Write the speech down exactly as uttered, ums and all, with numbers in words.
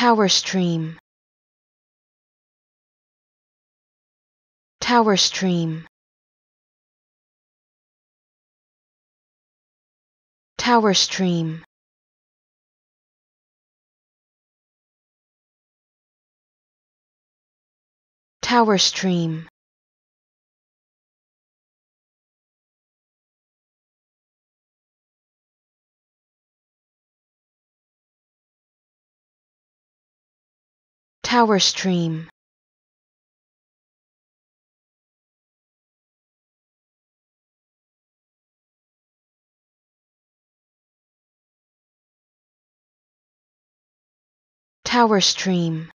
Towerstream, Towerstream, Towerstream, Towerstream, Towerstream, Towerstream,